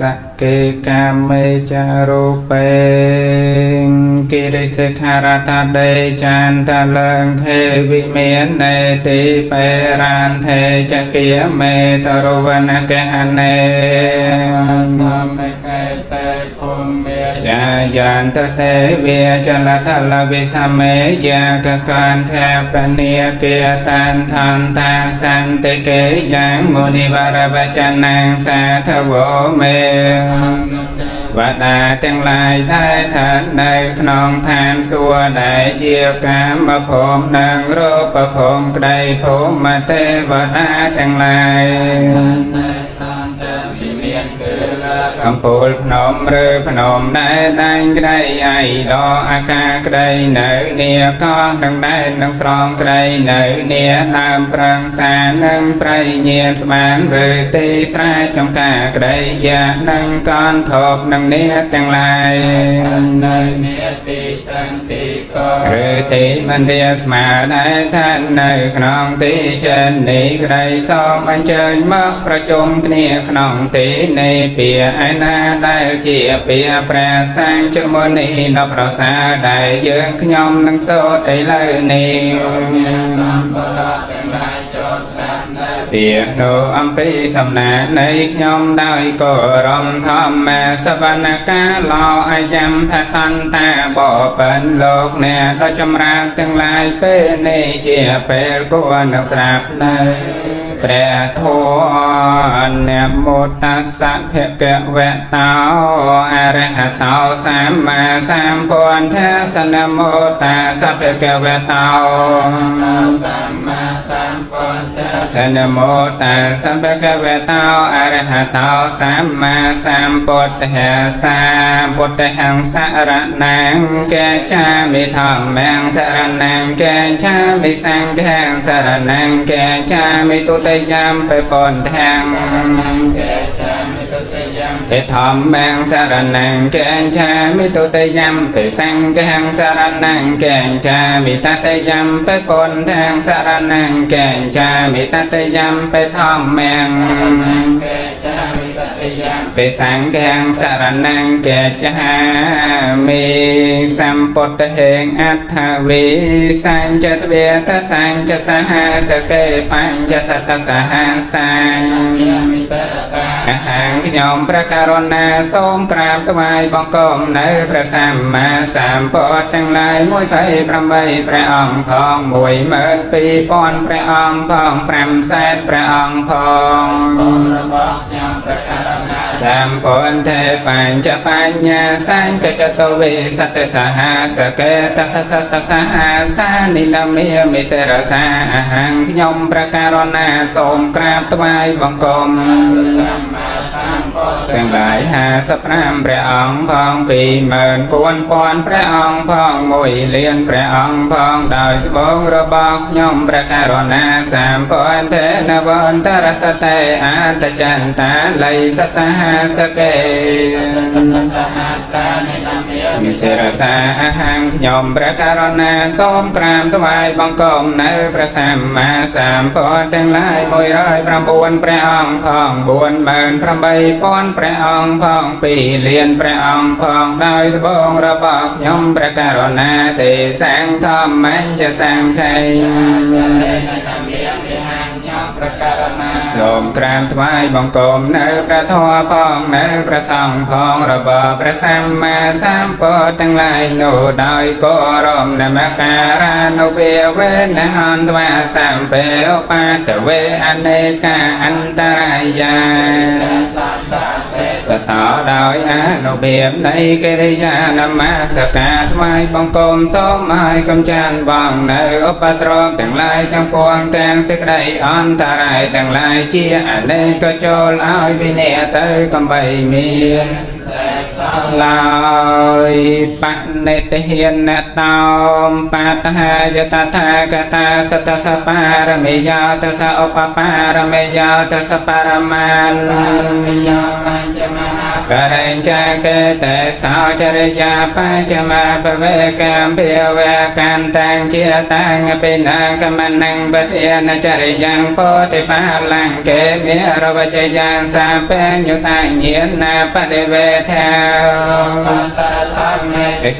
สเกกามเมจารุเปงกิริสิกขาราตาเดจันทะเลงเทวิเมนเนติเปรันเทจเกียเมตรวนาเกหันเนจายันตเทเวจลัทลวิสเมยากการเทปเนียเกตันทันตาสันติเกยังมุนิวารวจนังสาทโวเมวัฏฏะทั้งหลายได้ฐานในขนองทานสัวใดเจียกามมาพรมนางโรปภมใดพรมมาเตวัฏฏะทั้งหลายคำพูดพนมหรือพนมได้ดังใดไอดออากาใดเหนือเนียก็ดังได้ดังสรองใดเหนือเนียนามปรังสานังไพรเนียสมานหรือตีสายจงกาใดยานังก้อนทบดังเนียจังไรหรือตีมันเรียสมาได้ท่านในขนมตีเจนนี้ใดสอมันเจนมักประจมเนียขนมตีในเปียไอนาได้เจียเปียแปรสร้างจมนีนบประสาได้เยื่อขยมนังโซดไอเลนีเปียโนอัมพิสัมนาในขยมได้ก็รมธรรมสวรรคาลออายัมพตันตาบ่เป็นโลกเนตจำราตั้งหลายเปเนเจียเปลกวนนักสราบในแปรทวนเนโมตัสสะเพเกเวตาอระหะตาสัมมาสัมพุทธัสสะนะโมตัสสะเพเกเวตาสัมมาสัมพุทธัสสะนะโมตัสสะเพเกเวตาอระหะตาสัมมาสัมพุทธัสสะพุทธังสรณังเกจามิธัมมังสรณังเกจามิสังฆังสรณังเกจามิตุเตยามไปปอนแทงเปธรรมแมงสารนังแกงชามิตุเตยามเปสังแกงสารนังแกงชามิตาเตยามไปปอนแทงสารนังแกงชามิตาเตยามไปธรรมแมงเปสังแกงสารนังแกงชามิสัมปตะเหงอัฏฐวิสังจตเวทสังจสหสเกปัญจสัตตสหสังอาหารขยมพระกรุณาทรงกราบถวายบังคมในพระสัมมาสัมพุทธทั้งหลายมวยไปพระไว้พระองค์พองมวยเมินปีปอนพระองค์พองแปรมแสนพระองค์พองจำปนเทปัญจปัญญาสังจจตวิสัตสหสเกตสัสตสหสานินามิมิเสรสาอาหารขยมพระกรุณาทรงกราบถวายบังคมทั้งหลายหาสพรามพระองค์พองปีเมินปวนปอนพระองค์พองมวยเลียนพระองค์พองดอยบงระบอกยมพระกรุณาสามปอนเทนวันตรสเตอาตจันตาไลสสหสเกมิเสรสาอาหังยมพระกรุณาทรงกราบถวายบังคมในพระสัมมาสัมพุทธทั้งหลายมวยร้อยประบวนพระองค์พองบวนเมินพระใบปอนพระองค์พองปีเลียนพระองค์พองดอยบงระบอกยมพระกรุณาเตแสงธรรมมันจะแสงไทยโอมกราบถวายบังคมในพระทอพองในพระสังพองระบอบพระสัมมาสัมพุทธทั้งหลายโนดอยก็รมนมการานุเวเวนหันวาสัมเปอปาตเวอเนกาอันตรายาสตอดอยอนุเบียบในกิริยานามาสกาถวายบังคมสมหายกำจันบังในอุปตรมทั้งหลายทั้งปวงแต่งสิกใดอันตรายทั้งหลายเชี่ยอันใดก็โจลอ้อยวิเนตกำใบเมียนลอยปะเนตเฮียนนตามปะทายตาทากตาสตสปารเมยาตสอปปารเมยาตสปารมัน กรัญจเกตสาวจริยาปัจมาปเวกัมเพียวเวกันตังเชียตังปินังกมนังปเทียนจริยังโพธิภาลังเกมิรวจยังสาเปญยุตังเหียนาปเดเวทา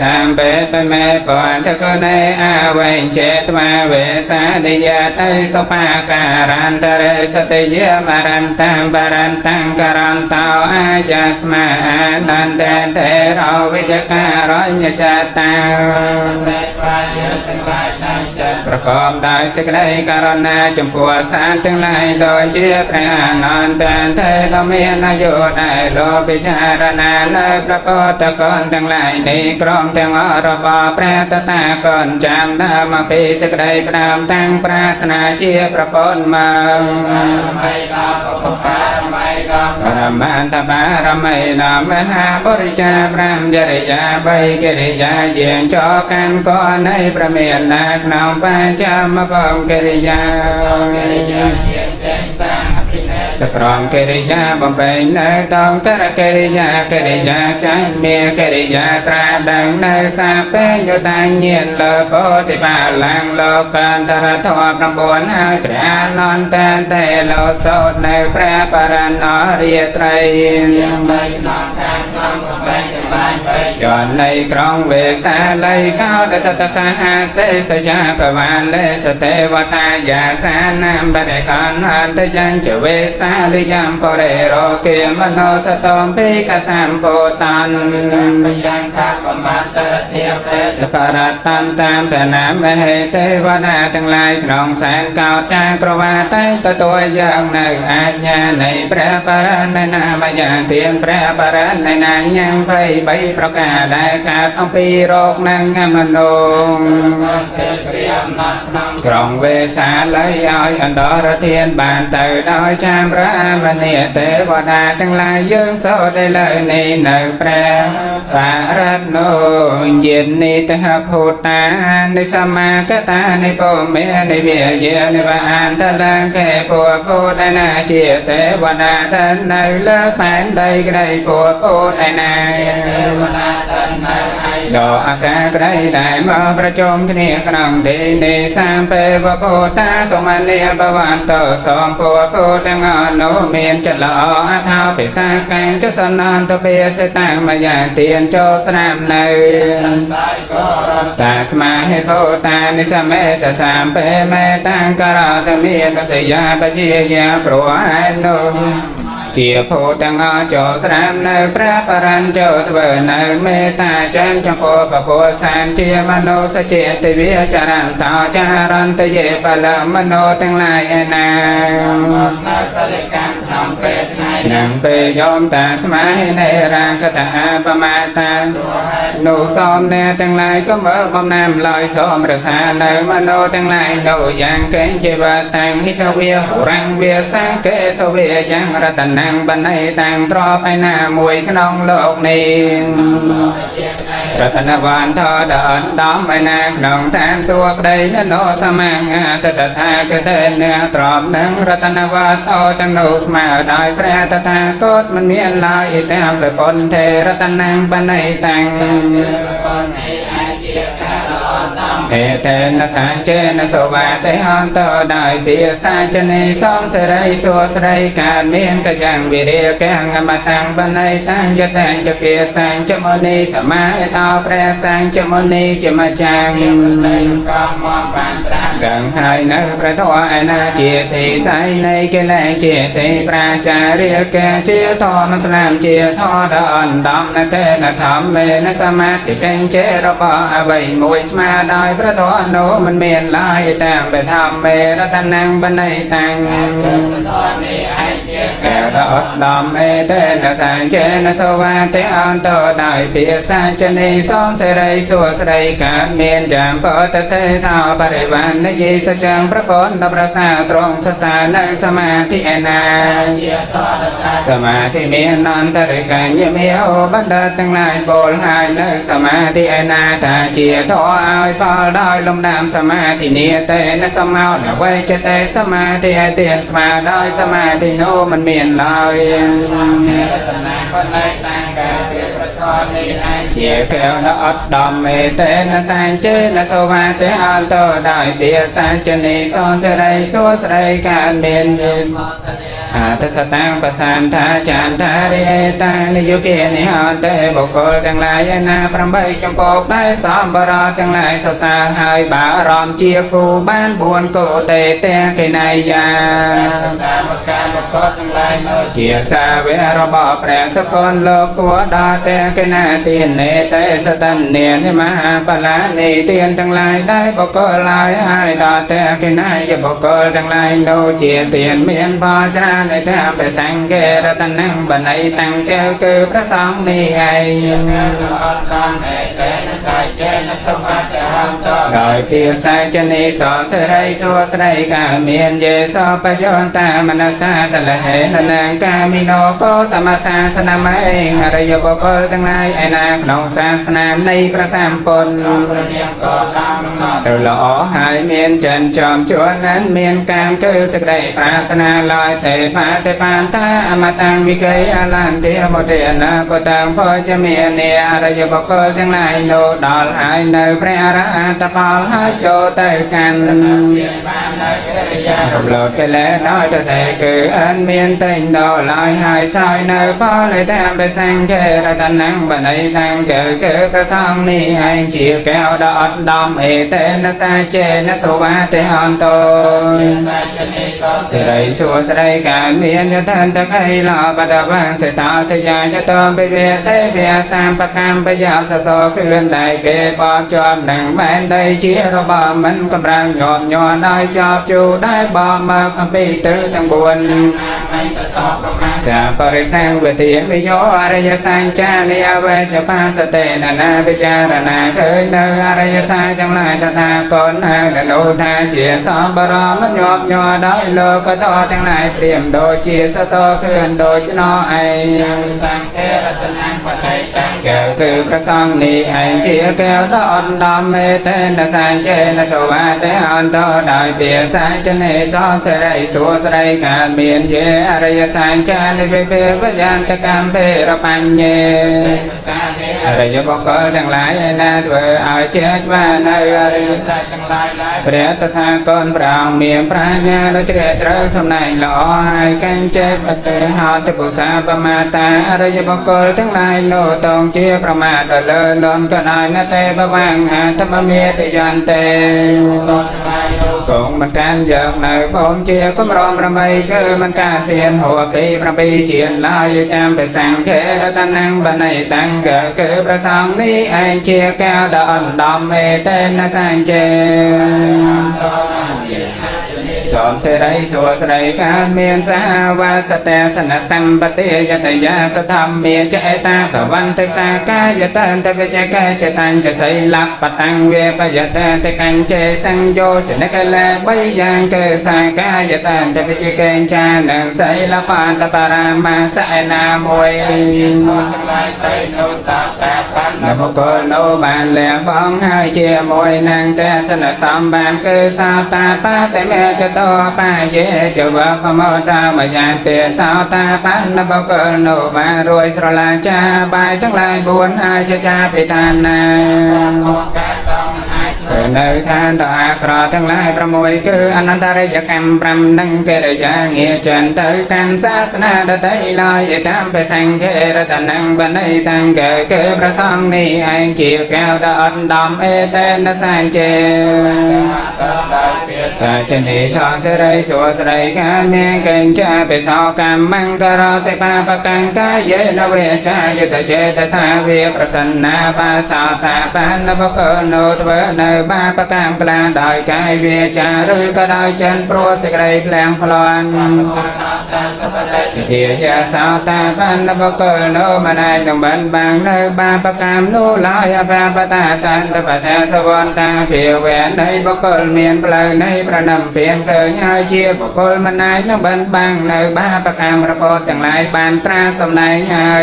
สามเปปเมปอนทกุเนอาเวเจตวาเวสาดิยาตัยสปาการันตเรสติยมารันตังบารันตังการันตาอาจัสมานันเตเตเราวิจการัญญจตังประกอบได้สิกได้การณาจมปัวสารทั้งหลายโดยเชื่อพระนอนเตเตเรามีนาโยได้โลภิจารณาในพระโพธิกรทั้งหลายในกรองทั้งอรบพระตถาคตจำธรรมปิสิกได้พระตั้งปรารถนาเชื่อพระพจน์มาปรมาณบารมีนามหาปริจาพระจริยาใบกิริยาเยี่ยงจอกันก่อนในประเมียนนาขนมปัญจมะปองกิริยาจะตรองกิริยาบำเพ็ญในตองกระกิริยากิริยาจันเมียกิริยาตราดังในสาเปญยุตังเหียนโลโพธิภาลังโลกันทรทวประบวนให้พระนอนเตเตโลโสดในพระปรณอริยไตรจอนในกรองเวสาไลเก้าเดชตสหาเสสยากวานเลสเทวตายาสานามบริกรหันตยังจเวสาลิยามปเรโรเกมโนสตอมปิกสามโพตันยังคาปมาตระเทียเตสปารตันตามแต่นามเหเทวนาทั้งหลายรองแสงเก้าจางกระวาเตตตัวยังหนึ่งอาญาในพระปรณนามยานเตียนพระปรณในนางยังไปใบประกาศได้กาบอภิโรกนังมโนกรองเวสาไลอ้อยอันดรเทียนบานเตยน้อยชามพระมณีเตวนาทั้งหลายยื่นโสได้เลยในหนึ่งแปรปารัตโนเย็นนิตหภูตาในสมากตาในโปเมในเบียเยในบานตะลังแก่ปวดปวดนาเจเตวนาท่านในเลิกแผนใดใดปวดปวดนาดอกอากาศไรได้มาประจมที่นี่กลังเดในสามเปวโพตาสมันเนียบวานต่อสองปวโพตังอนโนเมียนจัดละออาท้าวไปสาแกงจะสนานตเบียเสตังมาอย่างเตียนโจสนามในตาสมาเหโพตานิสเมตสามเปเมตังกราตเมียนสยาปเจียาปรวานโนเจียโพตังอโจสนามในพระปรัญโจทเวในเมตาจันจงโพปโพสันเจียมโนสเจติวิจารันตาจารันตเยปะละมโนตั้งหลายนานางเปยอมตาสมาให้ในรังคตาปมาตาโนสมเนตั้งหลายก็เมื่อบำนำลอยสมประสานมโนตั้งหลายโนยังเกณฑ์เจวตังหิทเวหุรังเวสังเกสเวยังรัตนังบันไดตังตรอไปหน้ามวยขนองโลกนี้รัตนวันทอดอนดอมไปนางขนองแทนสวกใดนโนสมังตตถาคตเนื้อตรอบนังรัตนวันโตตังโนสมาได้พระตถาคตมันเมียนลายแทมเลยคนเทรัตนังบันไดตังเอเตนะสาเจนะสวาเตหอนต่อได้เปียสาเจเนสองสไรสัวสไรการเมียนกระยังวิเรียแกงอมตังบันไดตังยะแตงจะเกียสังจมณีสมาตาแปรสังจมณีจมจังกังไห้นะพระทวายนาเจติไสในเกลเจติปราจาเรียแกเจตอมันสลามเจทอดอ่อนดำนะเตนะธรรมเมนะสมาติแกงเจระบอใบมวยสมาได้พระทอโนมันเมียนลายแต่งไปทำเมรัตนังบันไดตังแก่ดอดดอมเอเตนะสังเจนะสวาเตอันโตได้เปียสังเจนิสองเสไรสวดเสไรกาเมียนจามโพตเสทาปริวันนยิสจังพระพรนประสาตรงสสานสมาธิแอนาสมาธิเมียนนันทริกัญเมียโอบันดาตั้งหลายโบลหายนสมาธิแอนาตาเจียทออ้อยปอ ได้ลมนามสมาธิเนเตนะสมาดไว้จะเตสมาธิเตสมาได้สมาธิโนมันเมียนลอยเจี๋ยเกลนอดดอมเมเตนะสายเจนะสวาเตอัลโตได้เบียสายเจนิสอนเสไรสวสไรการเด่นอาทัศตังประสานธาจานธาเรตานิยุเกนิฮอนเตบุคคลทั้งหลายนาพรำใบจำปกได้สอมบรอทั้งหลายสสาหายบารอมเจียกูบ้านบวนโกเตเตเกนายาเจียสาเวรบแปรสกลโลกัวดาเตเกนาตินเนเตสตันเนียนิมหาปลานิเตียนทั้งหลายได้บุคคลหลายหายดาเตเกนายบุคคลทั้งหลายโนเจียเตียนเมียนพอจาในท่าไปสังเกตตันนังบันไดตังแก้วคือพระสองนี่ไงโดยเพียรสายจะนิสอนเสไรสวสไรกาเมียนเยสอปยนตามนัสสาตละเหนันางกามิโนโกตมัสสาสนามเองอริยบุคคลทั้งหลายไอนาขนองศาสนาในพระสามปนตัวละอหายเมียนจันจอมชวนนั้นเมียนกามคือสกไรปรารถนาลอยเตปาเตปานตาอมตังวิเกยอาลันเทอมเทนาปตังพอจะเมียนเนอริยบุคคลทั้งหลายโนดอลหายในพระอรหันตปาลหาโจเตกันรับหลอดไปแล้วน้อยแต่คืออันเมียนเต็งดอลอยหายซอยเนปอเลยแทมไปแซงเจรตันนังบันไดนังเกิดคือพระสองนี้ไอเจียวแก้วดอดดอมเอเตนะซาเจนะสวะเตหอนโตจะไรชัวจะไรการเมียนจะทันตะไคร่ลอปัตตาวังเสตาสยามจะเติมไปเบียเตเบียสามประการประยาวสะโสเกินได้เก็บปอบจอมหนังแมนได้เจียระบามันกำลังหยอบหยอนได้จอบจูได้บอมมาคำปีตื้อทั้งบวนจะปริแสงเวทีวิโยอริยสัจจานิยเวจปาสเตนะนาปิจารณาเคยเนอริยสัจจังหลายตถาคตนาโนทาเจียสอมบรมมันหยอบหยอได้โลกทอทั้งหลายเปลี่ยมโดยเจียสะโสเกินโดยจนอไอสังเทระตนังปัจจัยตังเกิดคือพระสองนี้ไอเจียแก้วดอนดอมเมเตนะสัจเจนะสวะเตอันโตได้เบียสัจเนสอนเสไรสัวเสไรการเมียนเยอริยสัจจานิเวเบวยันตกรรมเบรปัญเยอริยบุคคลทั้งหลายนาถเวอเจชวานาอริยสัจทั้งหลายพระตถาคตพระองค์เมียนพระญาณเจริญเจริญสำนัยหล่อหายกันเจ็บปฏิหารเทพุสาปมาตาอริยบุคคลทั้งหลายโนตองเชี่ยประมาทเลินลอนก็นายนาเตบวังหาธรรมเมตยันเตกงมันการเยอะหน่อยผมเชี่ยก็มารอมระมัยคือมันการเตียนหัวปีประปีเชี่ยลายแอมไปสั่งเขรตันนังบันไดตังเกิดคือประสองนี้ไอเชี่ยแก้วดอนดอมเอเตนะสังเจสอมเสไรสวสไรการเมียนสหวาสเตสนสัมปติยตยาสธรรมเมียนเจตาภวันเตสากายตันเตเวเจกายเจตันเจใสลักปตังเวปยตาเตกังเจสังโยเจนกะเลใบยังเกสากายตันเตเวเจกัญจานังใสละปานตปารามาสนามวยนโมโกโนบานแหลมฟ้องให้เจมวยนางเตสนสัมบานเกสาตาปะเตเมจตปะเยจวะปะโมตามายาเตสาวตาปันนโมโกโนบานรวยสลาจาบายทั้งหลายบวนอาชจาปิตานาเนื้อทานต่ออักรอทั้งหลายประมวยคืออนันตริยกรรมพรำดังเกดยาเงียจันตกันศาสนาดตัยลอยตามไปสังเกตตันนังบันไดตังเกิดคือพระสองนี้ไอเจียวแก้วดอนดอมเอเตนะสังเจสาจนิสอนเสไรสัวเสไรกาเมียงเก่งชาไปสาวกรรมมังกรอเตปาปกังกายเยนเวชายุตเจตสาเวประสนาปาสาวตาปันนโมโกโนทเวเนบาปตามกลางดอยกายเวจาหรือก็ได้เช่นโปรสกไรแปลงพลอนเทียสาวตาปันนโมโกโนมาในดงบันบางเนบาปกรรมโนลอยบาปตาตันตปะเทสวรตาเพียวแหวนในบกลเมียนเปลือยในประนำเปลี่ยนเธอเงยเชียบกลมาในดงบันบางเนบาปกรรมระโบต่างหลายบานตราสำนัยเงย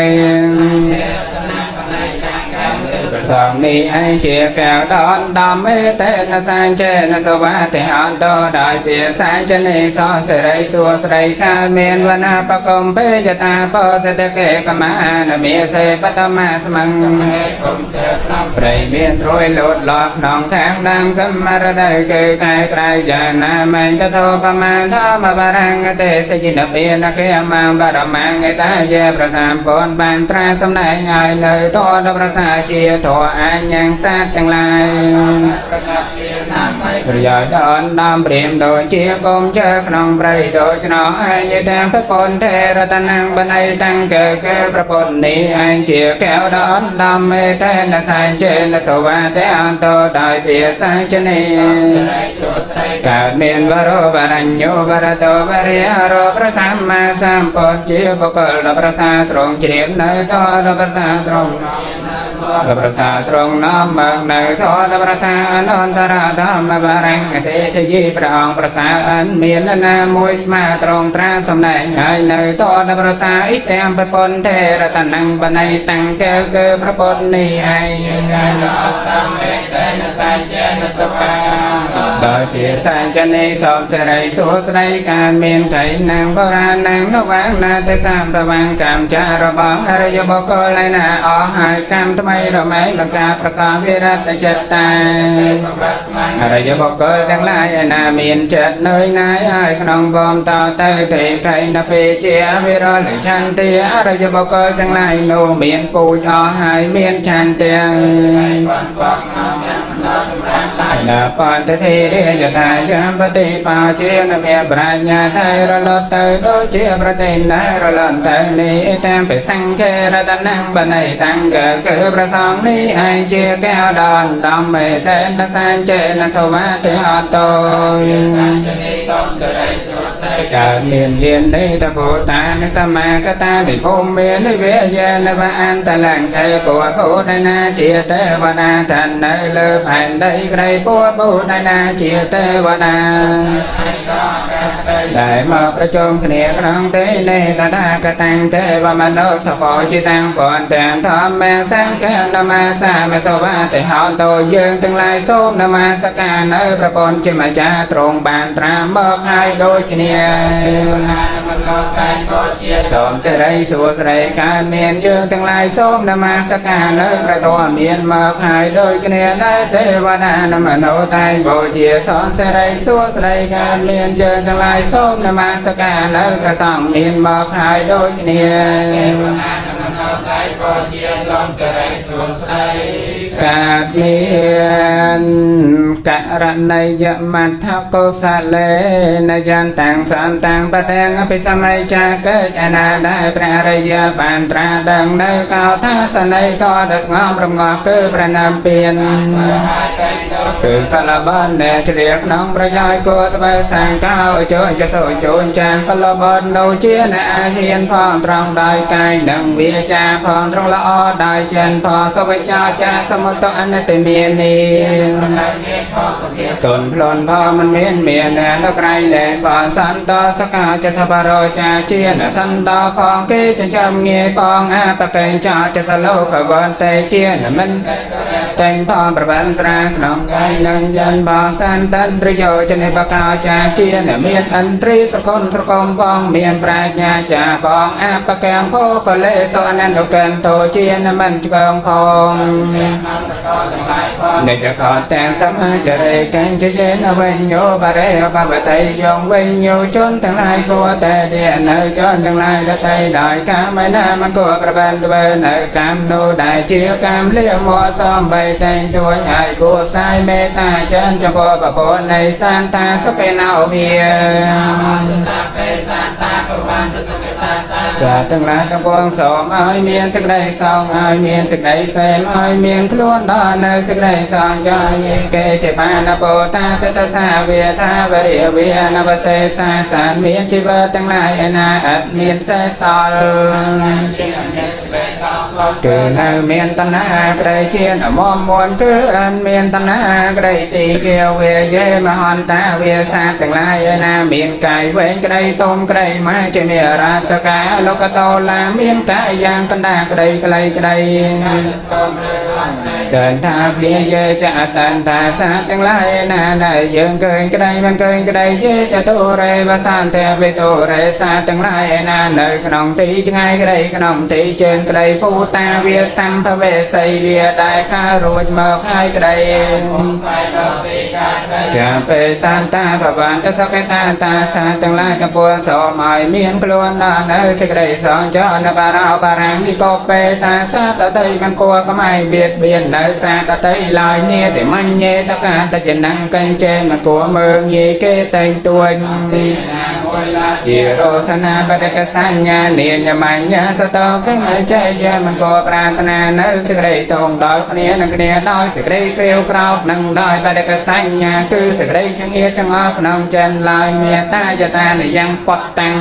ส song ni ai chia kẹo đón đam mê tên sang trên so ba thì an to đại việt sang trên này son sẽ đây xua đây ca miền văn a pa công bê chợ ta po sẽ được kể cả má là mía sẽ bắt tâm ma xem măng không chết lắm đầy miền trôi lột lọt nòng tháng đam cấm ma ra đây kêu cai cai giờ na mình cho thô pa man thó mà ba đang tê sẽ chỉ nấp yên là kia mang ba đầm mang người ta vềประสามปนบานตราสำนักไงเลยทอดประสาเชียทออันยังซาจังไรประหยัดดอนดำเปลี่ยนโดยเชียกลมเชิดขนมไปโดยชนอไอยืดแดงพระปนเทระตันังบันไอตั้งเกิดเกยประปนนี้ไอเชียแก้วดอนดำเมเทนสายเชนสวาเทอันโตได้เปียสายเชนีกาเมียนวโรบารัญโยบารโตบริอโรประสัมมาสัมปนเชียปกลประสาตรงเฉียบในก็ประสาตรงประสาตรงน้อมเบิกในก็ประสานอนตระธรรมบารังเทศยีพระองค์ประสาอันเมียนนามวยสมาตรงตราสำแดงให้ในก็ประสาอิเตมปปนเทระตันังปนัยตังเกลเกลพระปนนี้ให้โดยเพียรสันจะในสอบสไรสุสไรการเมียนไถนางโบราณนางนวังนาเทสามระวังกรรมจารบองอริยบุคคลนาอหายกรรมทำไมเราไม่หลักการประกอบวิรัติจัตตาอริยบุคคลทั้งหลายนาเมียนจัดเนยนายไอขนมบอมต่อเตยเตยไข่นาเปเจียวิรหรือชันเตียอริยบุคคลทั้งหลายโนเมียนปูจอหายเมียนชันเตียลาปันเทเรยตาจัมปติปาเชนเมปราญาไทรลตเตโดเชประเทนได้รลตเนเตมเปสังเทระตนังบนัยตังเกคือประสองนี้ไอเจแก้วดอนดำเมเทนสันเจนสวัสดิอโตกาเมียนเย็นได้ตะโพตาในสมากตาได้ภูมิเมียนได้เวียยนบาอันตะลังไขปัวโคไดนาเจเตวนาทันได้เลิบแผ่นได้ไกรปัวโคไดนาเจเตวนาได้มาประจมเนียครั้งเตในตาตากตังเตวมโนสปอจิตังปอนแต่ทอมแมสังเกนมาสาเมสวะแต่หอนโตยืนตึงลายส้มนมาสการเนรประปนจิมาจาตรงบานตรามเบิกให้โดยเนียสมเสด็จสุเสด็จการเมียนยืนตึงลายส้มนมาสการเนรประตัวเมียนเบิกให้โดยเนียได้เทวนานมโนไตโบเจียสอนเสด็จสุเสด็จการเมียนยืนตึงลายส้มนมาสการเนรประสองเมียนเบิกให้โดยเนียกาเมียนกะระนายมัทโกสะเลนยันตังสันตังปะแดงอภิสมัยจาเกิดอนาได้พระอริยปานตราดังในเก่าท่าสนัยก็ดัสงอมรำงอคือประนามเปลี่ยนคือกะละบ้านแดดเรียกน้องประยายโกตะไปสังเก้าโจนจะโสโจนจางกะละบ้านโนเชียนอาเฮียนพองตรองได้ไกลดังเวียจาพองตรงละอได้เจนพอสวัยจาจาสมุตอันเตเมียนีตนพลนพอมันเมียนเมียนแดนไกลแหลนพอนสันตอสกาจะทบารอจาเชียนสันตอพองเกจจำเงียพองอาปะเกนจาจะสโลกบอนเตเชียนมันเต็งพอประบันสร้างน้องไก่นังยันบางสันตันตริโยจันเนปกาจาเชียนเมียนอันตรีสกลสกลบองเมียนปราญาจาบองอาปะแกงโพกเลสอนันโอเกนโตเชียนมันจงพองในจะขอแต่งสมาจะได้กันจะเย็นเวญโยบาเรบาบะไตยองเวญโยจนทั้งหลายกัวแต่เดียนจนทั้งหลายละไตได้กามไม่น่ามันกัวประบันตะเบนกามโนได้เชียกามเลี้ยมัวซ้อมใบแต่งตัวใหญ่กัวสายเมตาเชิญจงพอประพนในสันตาสเปนาเมียจะตั้งหลายตั้งปวงสมไอเมียนสักใดสองไอเมียนสักใดเซมไอเมียนพล้วนดอนสักใดสองจอยเกจปานโปตาเตตาสาเวทาเวรีเวนบเสสาสารเมียนชีวะตั้งหลายนาอัดเมียนเสสอล เกินเมียนตันหาใครเชียนมอมมวนเกินเมียนตันหาใครตีเกียวเวเยมหันตาเวสาแต่งลายนาเมียนไก่เวงใครต้มใครมาเจเมราสกาโลกโตลาเมียนตายางกันดาใครใครใครเกินท่าเบียเยจะตันตาสาแต่งลายนาได้ยังเกินใครมันเกินใครเยจะโตเรบาสานแต่เวโตเรสาแต่งลายนาเนยขนมตีจะไงใครขนมตีเจนใครผู้ตาเวียสัมภเวสัยเวียได้ข้ารูดมาไข่ใดจะไปสานตาบวานจะสักตาตาสานตั้งลายกระปวนสอบหมายเมียนกลวนนอนเออสิกระไรสอนเจาะนาบาราวบารังมีกบไปตาสาตะเตยมันกลัวก็ไม่เบียดเบียนเออสาตะเตยลอยเนี่ยแต่มันเย่ตะการตะเจนนังกันเจนมันกลัวเมืองเย่เกตเต็งตัวเจโรสนาปะกะสัญญาเนียนมัญญาสตอขึ้นมาใจยามันก็ปรารถนาเนื้อสิกระไรตรงดอยเนี้ยนังเนี้ยดอยสิกระไรเกลียวกรอบนังดอยปะกะสัญญาคือสิกระไรจังเอจังอพนมเจนลอยเมียตาจะตาในยังปดตัง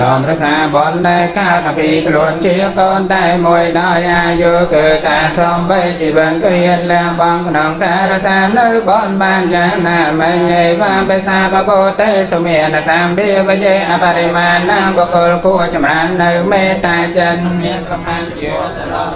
ดอมรักษาบอลได้ก้าวปีกลวนเชี่ยวก้อนได้มวยดอยอายุเกิดตาสมใบจีบังก็เห็นแล้วบางน้องตารักษาเนื้อบอลบางอย่างหน้าไม่ใหญ่บางไปซาบะโบเตสเมียนสามเบี้ยวเยอปริมาณน้ำบกคู่จำรันในเมตาจัน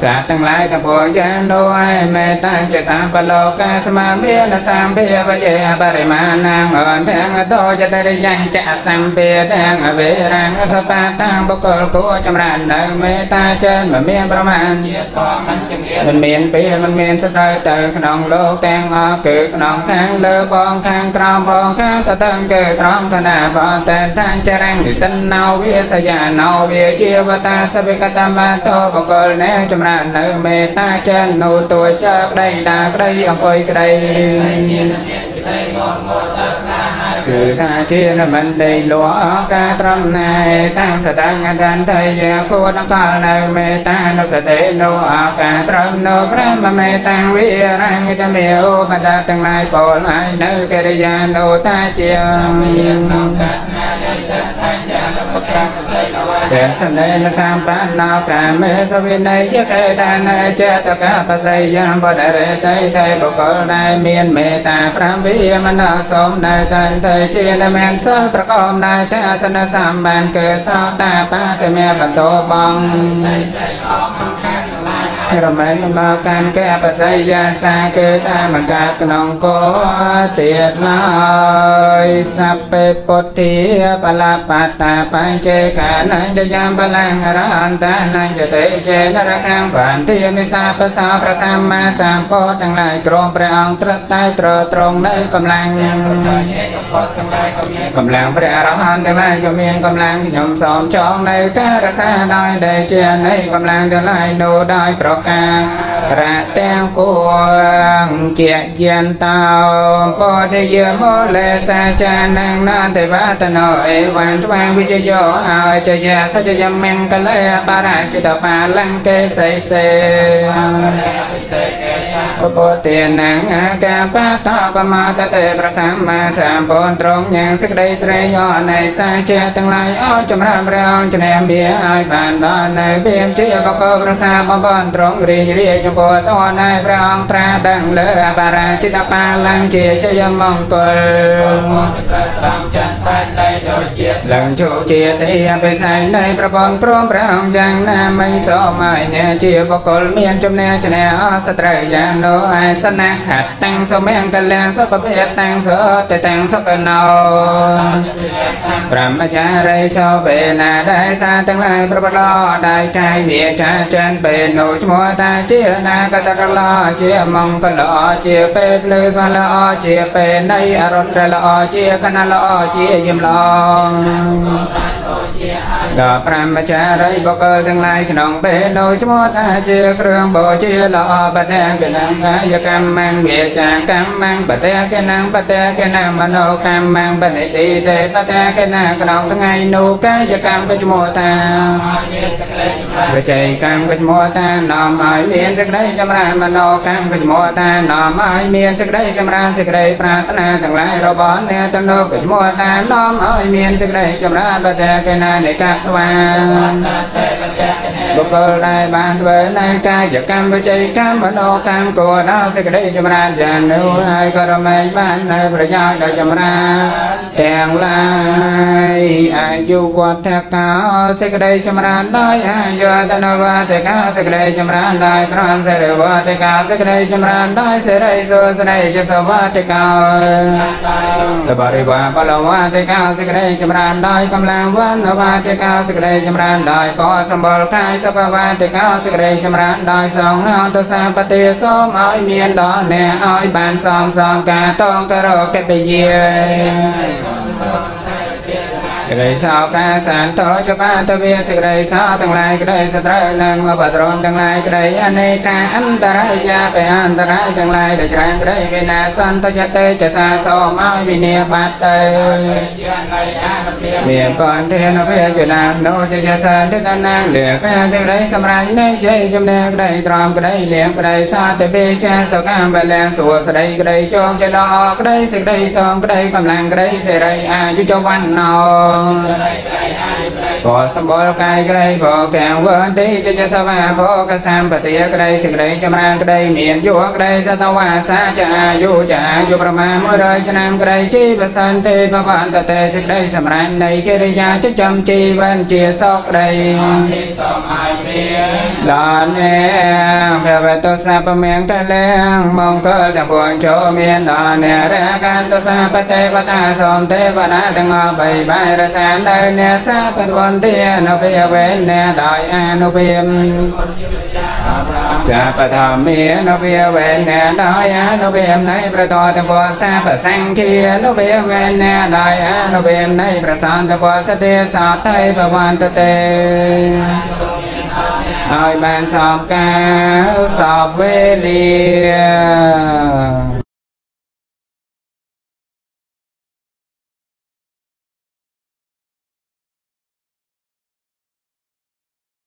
สาตั้งหลายตั้งปวงยันโดยเมตาจะสามปโลกาสมาเบี้ยนสามเบี้ยวเยอปริมาณน้ำอ่อนแทงโตจะได้ยังจะสามเบี้ยแดงเวรังสปาตั้งบกคู่จำรันในเมตาจันมันเมียนประมาณมันเมียนเปียมันเมียนสตรอยเตอขนมโลกแตงอเกิดขนมแทงเลอบองแทงตรอมบองแทงตะเติงเกิดตรอมธนาบองแต่ทางจะรังดิสันนาวเวียสยานาวเวียเจียวตาสเปกตามาโตบกลเนจมราเนเมตาเจนโนตัวเจ้าใดดาใดองคอยใดคือตาเชี่ยนมันได้หลวงกาตรมในตั้งสตังดันเตยโคตรกาลในเมตาโนสเตโนกาตรมโนพระมเมตังวิรังจะเมโอปัตตังไลโปไลเนเกเรยานโนตาเชี่ยเด็กสนนสามปานนอกาเมสวินัยยะเกตานาเจตกาปะไซยามบดเรตัยไทยบกลนายเมียนเมตาพระวิมนาสมนายตันไทยเชนแมนสอนประกอบนายแต่สนสามแมนเกิดสาวตาปาเตเมปโตบังเราไม่มาการแก้ปะไซยาสาเกิดตามันกากนองโกเตียดลอยสัพเพปติปะลาปตาปัญเจกานันจะยามบาลังรันตานันจะเตเจนระคังบานเตียมิสาปสาประสามมาสามโพทั้งหลายกรมพระองค์ตรัสได้ตรตรงในกำลังพระอรหันต์ทั้งหลายก็มีกำลังยมสอมจองในการสาได้ได้เจในกำลังทั้งหลายโนได้พระระแตงพวงเจียเจียนเตาพอได้เยอะโมเลสาจานังนันเทวะตโนเอวันทวังวิจโยอาจยาสัจยมังกะเลปาราจิตปาลังเกเสเสปเตนังอากาปะตาปมาตะเตประสัมมาสัมปนตรงยังสักได้เตรยอในสาเจตั้งหลายอ้อจำรามเรียงจะแนมเบียอ้ายบานดอนในเบียมเจียบกบประสาบปนตรงเรียเรียจงปวดตอนในพระองค์ตราดังเลอบาราจิตปาลังเจียจะยมองกลหลังโชเจียเตียไปใส่ในประปนตรงพระองค์ยังน้ำไม่สมัยเนี่ยเจียบกบเมียนจมเนจะแนอ้อสตรยานโนไอสนะขัดตังสมังกันแล้วสปะเปตตังสแต่ตังสกันเอาพระมจารีชาวเบนาได้สาตั้งหลายพระบรอได้ใจเมียชาเจนเปนโนชโมตาเจียนากตระลอเจียมองกันลอเจียเปเปลือสละอเจียเปในอรณระลอเจียกันลอเจียยิมลองก็พระมจารีบอกกันทั้งหลายขนมเปนโนชโมตาเจียเครื่องโบเจียลอบัดแดงกัน กายกรรมังเวชากรรมังปะเทกนังปะเทกนังมโนกรรมังปณิติเตปะเทกนังขนองทั้งไงนูกายกรรมก็จโมตาวิจัยกรรมก็จโมตาน้อมอ้อยเมียนสักได้จำรามโนกรรมก็จโมตาน้อมอ้อยเมียนสักได้จำราสักได้ปรารถนาทั้งหลายเราบอนเนตโนก็จโมตาน้อมอ้อยเมียนสักได้จำราปะเทกนังในกัตวาบุคคลใดบานเวรในกายกรรมวิจัยกรรมมโนกรรมโกนเอาสักได้จำราญาณูให้ก็รำไม่บ้านในประยาดจำราแทงลายอายุวัฏเก่าสักได้จำราได้อายุตนวัฏเก่าสักได้จำราได้ครามเสรวัฏเก่าสักได้จำราได้เสรโสเสรจสวัฏเก่าระบริวารปลวัฏเก่าสักได้จำราได้กำลังวันวัฏเก่าสักได้จำราได้พอสมบูรณ์กายสักวัฏเก่าสักได้จำราได้สองเอาตัวสามปฏิสมอ้อยเมียนดอนแน่อ้อยบานสองสองกาตองกระโรกกระเบียไกรสาวกาสานโตจะปาตเวสไกรสาวทั้งหลายไกรสตรนังอวตรมทั้งหลายไกรอเนกาอันตรายาไปอันตรายทั้งหลายได้จางไกรเวนาสันตจะเตจะสาสอมอ้อยวิเนปาเตเมียปอนเทนเวจนามโนจะจะสานเทตนางเหลือแม่ไกรสำราญในใจจำแนกไกรตรอมไกรเหลี่ยมไกรสาตเบชาสกามบาลงสัวสไกรไกรจงจะลอไกรสไกรสองไกรกำลังไกรเสไรอายุจวันนอพอสมบูรณ์กายไกลพอแก่เวทีจะจะสว่าพอกระสามปฏิยะไกลสิ่งไกลจำรางไกลเมียนยัวไกลสตวาสาจะอายุจะอายุประมาณเมื่อไรจะนำไกลชีพสันเทพบันตเตสิ่งไกลสำราญในกิริยาจะจำจีวันเจียสอกไกลหลานเองเพื่อเป็นตัวสาปเมียงตะแรงมองก็จะพวงโจเมียนหลานเองแรงการตัวสาปเทวตาสมเทวนาตั้งเอาไปใบระสานเดินเนสาปวันเดียนเบียเวนเนตายอนุเบียมจะปฐมเมียนเบียเวนเนตายอนุเบียมในประตูตะวันสาปสังเทียนเบียเวนเนตายอนุเบียมในประสานตะวันเสด็จสาไทยประวันตะเตอ้อยแมนสอบกาสอบเวลี